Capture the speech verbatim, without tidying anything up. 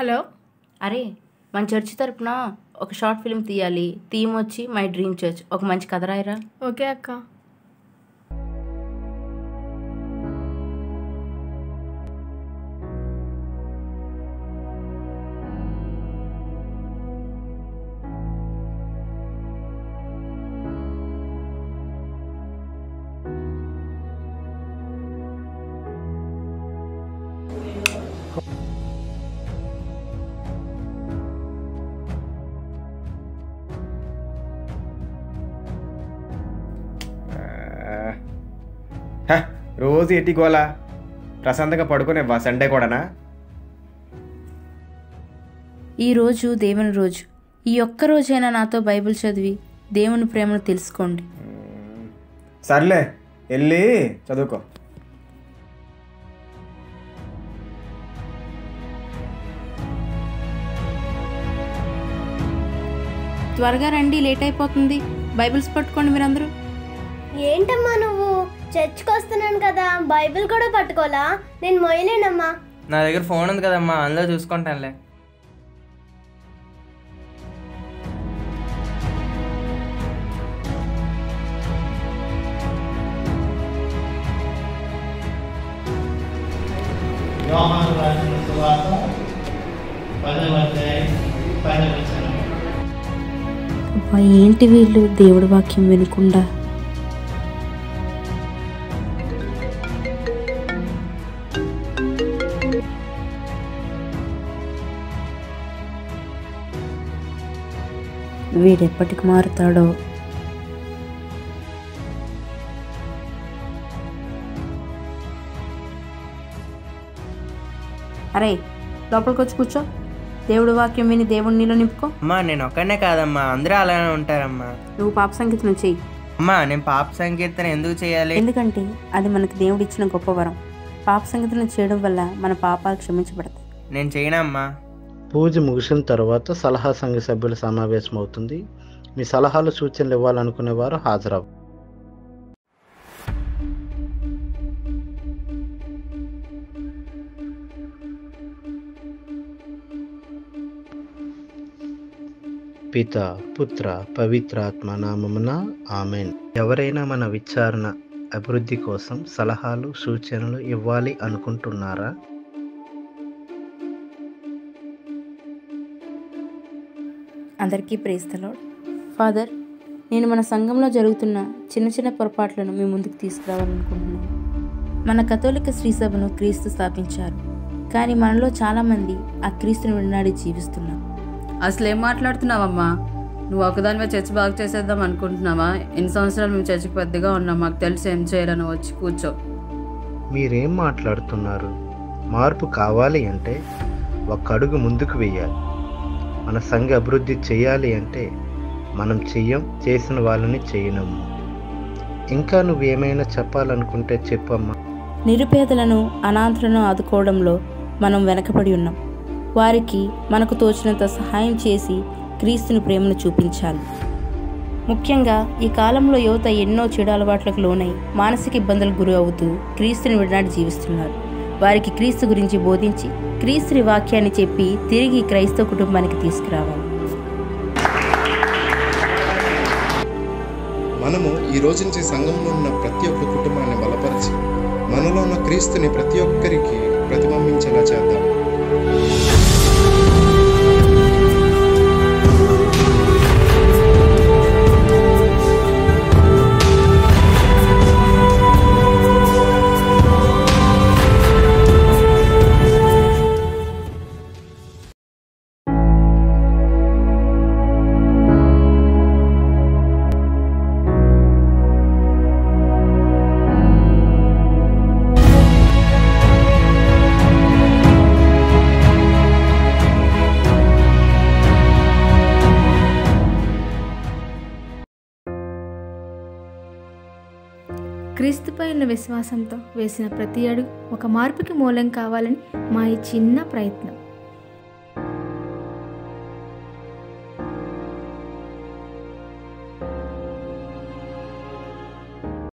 Hello అరే మన చర్చి తరపున ఒక షార్ట్ ఫిల్మ్ తీయాలి. థీమ్ వచ్చి మై డ్రీమ్ చర్చ్. ఒక మంచి కథ రాయరా? ఓకే అక్క. రోజు ఎటిగోలా ప్రశాంతంగా పడుకునేవా? సండే కూడానా? ఈరోజు దేవుని రోజు. ఈ ఒక్క రోజైనా నాతో బైబిల్ చదివి దేవుని ప్రేమను తెలుసుకోండి. సర్లే వెళ్ళి చదువుకో. త్వరగా రండి, లేట్ అయిపోతుంది. బైబిల్స్ పట్టుకోండి మీరందరూ. ఏంటమ్మా నువ్వు చర్చికి వస్తున్నాను కదా, బైబిల్ కూడా పట్టుకోలా? నేను మొయ్యలేనమ్మా. నా దగ్గర ఫోన్ ఉంది కదమ్మా, అందులో చూసుకుంటానులే. యోహాను రాసిన సువార్త పదవ అధ్యాయం పదవ వచనం. ఏంటి వీళ్ళు దేవుడి వాక్యం వినకుండా? వీడెప్పటికి మారుతాడో. అరే లోపలికి వచ్చి కూర్చో, దేవుడు వాక్యం విని దేవుడిని నీలో నింపుకో. అమ్మా నేను ఒక్కనే కాదమ్మా, అందరూ అలానే ఉంటారమ్మా. నువ్వు పాప సంకీర్తన చెయ్యి. అమ్మా నేను పాప సంకీర్తన ఎందుకు చేయాలి? ఎందుకంటే అది మనకు దేవుడు ఇచ్చిన గొప్ప వరం. పాప సంకీర్తన చేయడం వల్ల మన పాపాలు క్షమించబడతాయి. నేను చేయనమ్మా. పూజ ముగిసిన తర్వాత సలహా సంఘ సభ్యుల సమావేశం అవుతుంది. మీ సలహాలు సూచనలు ఇవ్వాలనుకునే వారు హాజరవు. పిత పుత్ర పవిత్రాత్మ నామమున ఆమెన్. ఎవరైనా మన విచారణ అభివృద్ధి కోసం సలహాలు సూచనలు ఇవ్వాలి అనుకుంటున్నారా? అందరికీ ప్రైజ్ ది లార్డ్. ఫాదర్, నేను మన సంఘంలో జరుగుతున్న చిన్న చిన్న పొరపాట్లను మీ ముందుకు తీసుకురావాలనుకుంటున్నాను. మన కథోలిక శ్రీసభను క్రీస్తు స్థాపించారు, కానీ మనలో చాలామంది ఆ క్రీస్తుని విడనాడి జీవిస్తున్నాం. అసలేం మాట్లాడుతున్నావమ్మా నువ్వు? ఒకదానివే చర్చ బాగా చేసేద్దాం అనుకుంటున్నావా? ఎన్ని సంవత్సరాలు మేము చర్చకు పెద్దగా ఉన్నాం, మాకు తెలిసి ఏం చేయాలని వచ్చి కూర్చో. మీరేం మాట్లాడుతున్నారు? మార్పు కావాలి అంటే ఒక అడుగు ముందుకు వేయాలి. మన సంఘ అభివృద్ధి చేయాలి అంటే మనం చెయ్యం, చేసిన వాళ్ళని చేయనము. ఇంకా నువ్వేమైనా చెప్పాలనుకుంటే చెప్పమ్మా. నిరుపేదలను అనాథలను ఆదుకోవడంలో మనం వెనకబడి ఉన్నాం. వారికి మనకు తోచినంత సహాయం చేసి క్రీస్తుని ప్రేమను చూపించాలి. ముఖ్యంగా ఈ కాలంలో యువత ఎన్నో చెడు అలవాట్లకు లోనై మానసిక ఇబ్బందులకు గురి అవుతూ క్రీస్తుని విడనాడి జీవిస్తున్నారు. వారికి క్రీస్తు గురించి బోధించి క్రీస్తుని వాక్యాన్ని చెప్పి తిరిగి క్రైస్తవ కుటుంబానికి తీసుకురావాలి. మనము ఈ రోజు నుంచి సంఘంలో ఉన్న ప్రతి ఒక్క కుటుంబాన్ని బలపరిచి మనలో ఉన్న క్రీస్తుని ప్రతి ఒక్కరికి ప్రతిబింబించేలా చేద్దాం. క్రీస్తుపై ఉన్న విశ్వాసంతో వేసిన ప్రతి అడుగు ఒక మార్పుకి మూలం కావాలని మా ఈ చిన్న ప్రయత్నం.